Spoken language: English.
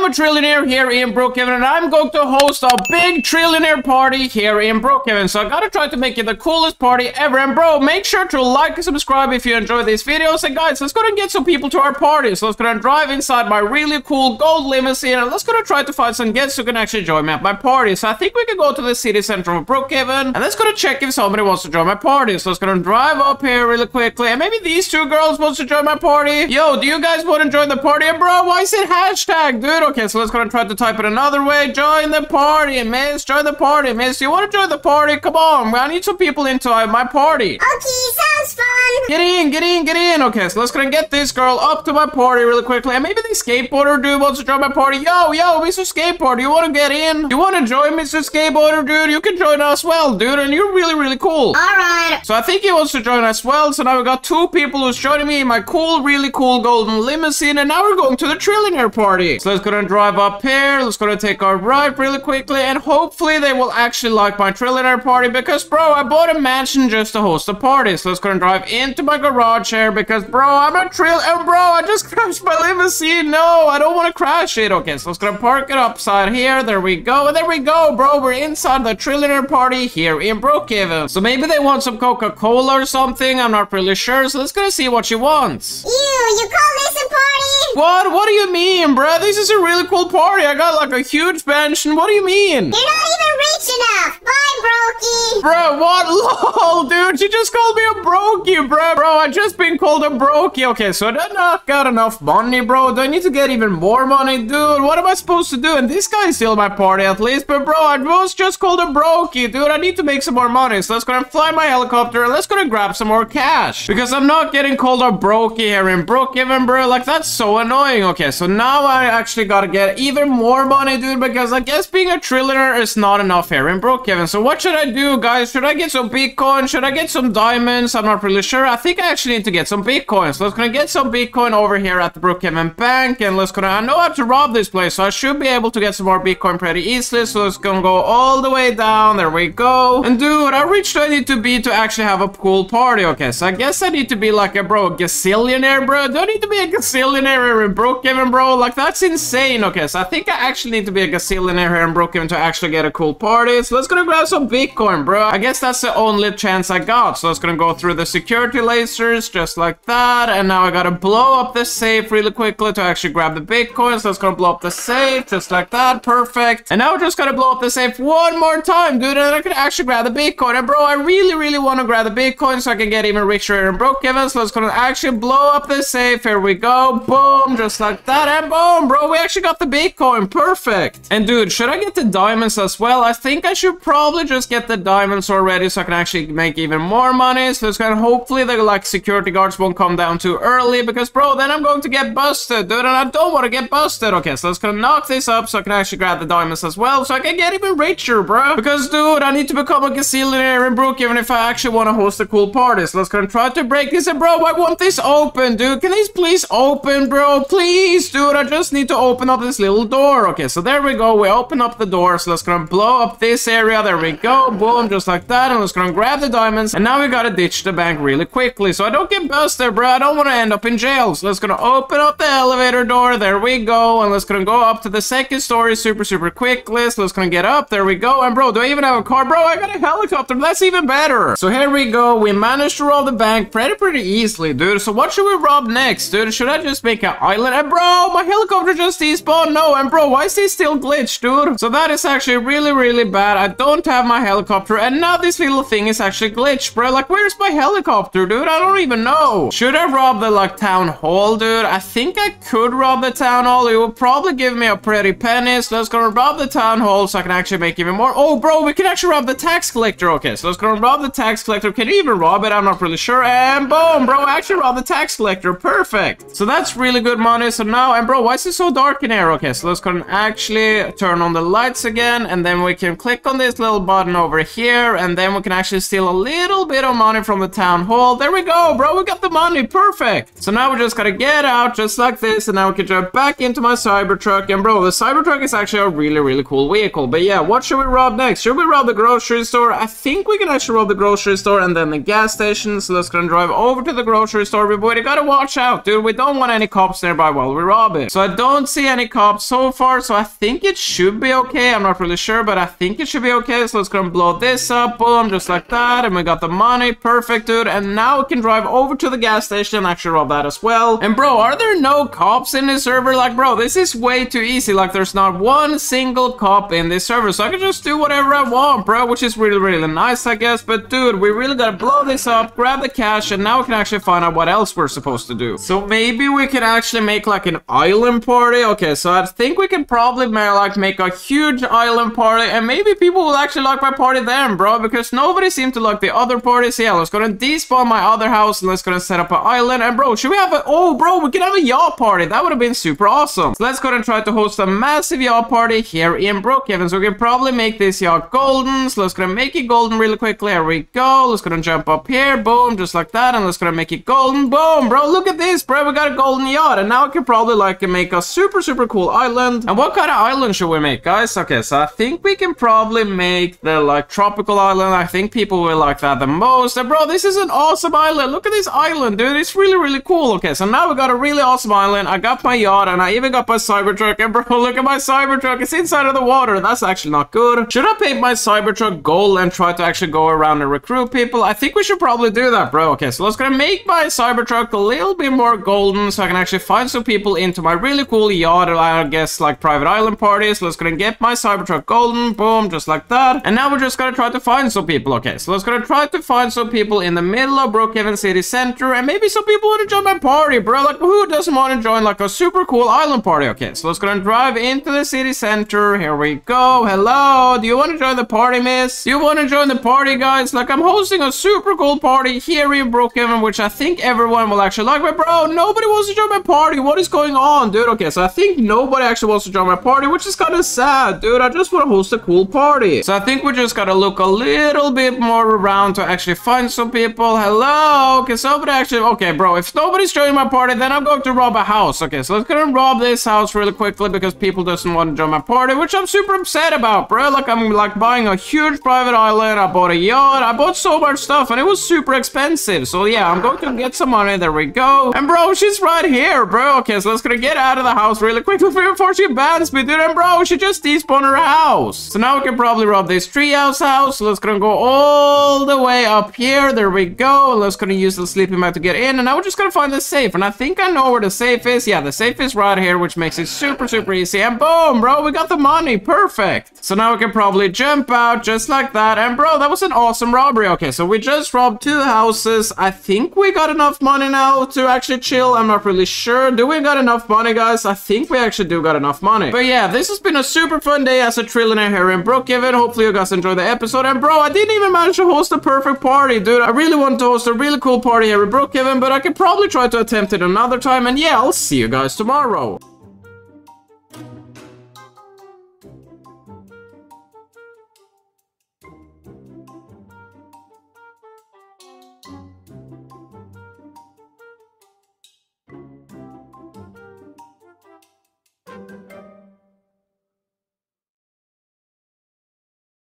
I'm a trillionaire here in Brookhaven, and I'm going to host a big trillionaire party here in Brookhaven. So I gotta try to make it the coolest party ever. And bro, make sure to like and subscribe if you enjoy these videos. And guys, let's go and get some people to our party. So let's go and drive inside my really cool gold limousine, and let's go and try to find some guests who can actually join me at my party. So I think we can go to the city center of Brookhaven, and let's go to check if somebody wants to join my party. So let's go and drive up here really quickly, and maybe these two girls wants to join my party. Yo, do you guys want to join the party? And bro, why is it hashtag, dude? Okay, so let's go and try to type it another way. Join the party, miss. Join the party, miss. You want to join the party? Come on, I need some people into my party. Okay, sounds fun. Get in, get in, get in. Okay, so let's go and get this girl up to my party really quickly. And maybe the skateboarder dude wants to join my party. Yo, yo, Mr. Skateboarder, you want to get in? You want to join, Mr. Skateboarder dude? You can join us well, dude, and you're really, really cool. All right. So I think he wants to join us well. So now we got two people who's joining me in my cool, really cool golden limousine, and now we're going to the trillionaire party. So let's go and drive up here. Let's go and take our ride really quickly, and hopefully they will actually like my trillionaire party because, bro, I bought a mansion just to host a party. So let's go and drive into my garage here because, bro, I'm a trillionaire. Bro, I just crashed my limousine. No, I don't want to crash it. Okay, so let's go and park it upside here. There we go. And there we go, bro. We're inside the trillionaire party here in Brookhaven. So maybe they want some Coca-Cola or something. I'm not really sure. So let's go and see what she wants. Ew, you call this a party? What? What do you mean, bro? This is a really cool party. I got like a huge mansion. What do you mean? You're not even rich enough. Bye, brokey. Bro, what? Lol, dude. She just called me a brokey, bro. Bro, I just been called a brokey. Okay, so I did not got enough money, bro. Do I need to get even more money, dude? What am I supposed to do? And this guy is still at my party at least. But bro, I was just called a brokey, dude. I need to make some more money. So let's go and fly my helicopter and let's go and grab some more cash because I'm not getting called a brokey here in Brookhaven, bro. Like, that's so annoying. Okay, so now I actually gotta get even more money, dude, because I guess being a trillionaire is not enough here in Brookhaven. So what should I do, guys? Should I get some Bitcoin? Should I get some diamonds? I'm not really sure. I think I actually need to get some Bitcoin. So let's gonna get some Bitcoin over here at the Brookhaven Bank, and let's gonna, I know I have to rob this place, so I should be able to get some more Bitcoin pretty easily. So let's gonna go all the way down. There we go. And dude, how rich do I need to be to actually have a cool party? Okay, so I guess I need to be like a gazillionaire, bro. Do I need to be a gazillionaire here in Brookhaven, bro? Like, that's insane. Okay, so I think I actually need to be a gazillionaire here in Brookhaven to actually get a cool party. So let's gonna grab some Bitcoin, bro. I guess that's the only chance I got. So let's gonna go through the security lasers just like that, and now I gotta blow up the safe really quickly to actually grab the Bitcoin. So let's gonna blow up the safe just like that. Perfect. And now we're just gonna blow up the safe one more time, dude, and I can actually grab the Bitcoin. And bro, I really, really want to grab the Bitcoin so I can get even richer here in Brookhaven. So let's gonna actually blow up the safe. Here we go. Boom, just like that, and boom, bro, we actually got the Bitcoin. Perfect. And dude, should I get the diamonds as well? I think I should probably just get the diamonds already so I can actually make even more money. So it's gonna, hopefully the like security guards won't come down too early because, bro, then I'm going to get busted, dude, and I don't want to get busted. Okay, so let's gonna knock this up so I can actually grab the diamonds as well so I can get even richer, bro, because, dude, I need to become a gazillionaire in Brookhaven if I actually want to host a cool party. So let's gonna try to break this, and bro, I want this open, dude. Can these please open, bro? Please, dude, I just need to open up this little door. Okay, so there we go, we open up the door. So let's gonna blow up this area. There we go. Boom, just like that, and let's gonna grab the diamonds, and now we gotta ditch the bank really quickly so I don't get busted, bro. I don't want to end up in jail. So let's gonna open up the elevator door. There we go, and let's gonna go up to the second story super, super quickly. So let's gonna get up. There we go. And bro, do I even have a car? Bro, I got a helicopter. That's even better. So here we go, we managed to rob the bank pretty easily, dude. So what should we rob next, dude? Should I just make an island? And bro, my helicopter just despawned. No, and bro, why is he still glitched, dude? So that is actually really, really bad. I don't have my helicopter, and now this little thing is actually glitched, bro. Like, where's my helicopter, dude? I don't even know. Should I rob the like town hall, dude? I think I could rob the town hall. It will probably give me a pretty penny. So let's go rob the town hall so I can actually make even more. Oh, bro, we can actually rob the tax collector. Okay, so let's go rob the tax collector. Can you even rob it? I'm not really sure. And boom, bro, I actually robbed the tax collector. Perfect. So that's really good money. So now, and bro, why is it so dark in here? Okay, so let's go and actually turn on the lights again, and then we can click on this little button over here, and then we can actually steal a little bit of money from the town hall. There we go, bro, we got the money, perfect. So now we just gotta get out just like this, and now we can jump back into my Cybertruck. And bro, the Cybertruck is actually a really cool vehicle. But yeah, what should we rob next? Should we rob the grocery store? I think we can actually rob the grocery store and then the gas station. So let's gonna drive over to the grocery store. We gotta watch out, dude, we don't want any cops nearby while we rob it. So I don't see any cops so far, so I think it should be okay. I'm not really sure, but I think it should be okay. So let's gonna blow this up, boom, just like that, and we got the money, perfect, dude. And now we can drive over to the gas station and actually rob that as well. And bro, are there no cops in this server? Like, bro, this is way too easy. Like, there's not one single cop in this server, so I can just do whatever I want, bro, which is really nice, I guess. But dude, we really gotta blow this up, grab the cash, and now we can actually find out what else we're supposed to do. So maybe we could actually make like an island party. Okay, so I think we can probably make a huge island party, and maybe people will actually like my party then, bro, because nobody seemed to like the other parties. So yeah, let's go and despawn my other house, and let's go and set up an island. And bro, should we have a, oh bro, we can have a yacht party. That would have been super awesome. So let's go and try to host a massive yacht party here in Brookhaven. So we can probably make this yacht golden. So let's go and make it golden really quickly. There we go. Let's go and jump up here, boom, just like that, and let's go and make it golden, boom, bro. Look at this, bro, we got a golden yacht, and now I can probably like make a super cool island. And what kind of island should we make, guys? Okay, so I think we can probably make the like tropical island. I think people will like that the most. And bro, this is an awesome island. Look at this island, dude, it's really cool. Okay, so now we got a really awesome island. I got my yacht, and I even got my Cybertruck. And bro, look at my Cybertruck, it's inside of the water. That's actually not good. Should I paint my Cybertruck gold and try to actually go around and recruit people? I think we should probably do that, bro. Okay, so let's gonna make my Cybertruck a little bit more golden, so I can actually find some people into my really cool yacht, I guess, like private island parties. So let's gonna get my Cybertruck golden, boom, just like that. And now we're just gonna try to find some people. Okay, so let's gonna try to find some people in the middle of Brookhaven city center, and maybe some people want to join my party, bro. Like, who doesn't want to join like a super cool island party? Okay, so let's gonna drive into the city center. Here we go. Hello, do you want to join the party, miss? Do you want to join the party, guys? Like, I'm hosting a super cool party here in Brookhaven, which I think everyone will actually like. But bro, nobody wants to join my party. What is going on, dude? Okay, so I think nobody actually wants to join my party, which is kind of sad, dude. I just want to host a cool party. So I think we just gotta look a little bit more around to actually find some people. Hello, okay, somebody actually, okay bro, if nobody's joining my party, then I'm going to rob a house. Okay, so let's go and rob this house really quickly, because people doesn't want to join my party, which I'm super upset about, bro. Like, I'm like buying a huge private island, I bought a yacht, I bought so much stuff, and it was super expensive. So yeah, I'm going to get some money. There we go. And bro, she's right here, bro. Okay, so let's gonna get out of the house really quickly before she bans me, dude. And bro, she just despawned her house. So now we can probably rob this treehouse house. So let's gonna go all the way up here. There we go. Let's gonna use the sleeping mat to get in. And now we're just gonna find the safe. And I think I know where the safe is. Yeah, the safe is right here, which makes it super easy. And boom, bro, we got the money. Perfect. So now we can probably jump out just like that. And bro, that was an awesome robbery. Okay, so we just robbed two houses. I think we got enough money now to actually chill. I'm not really sure. Do we got enough money, guys? I think we actually do got enough money. But yeah, this has been a super fun day as a trillionaire here in Brookhaven. Hopefully you guys enjoyed the episode. And bro, I didn't even manage to host a perfect party, dude. I really want to host a really cool party here in Brookhaven, but I could probably try to attempt it another time. And yeah, I'll see you guys tomorrow.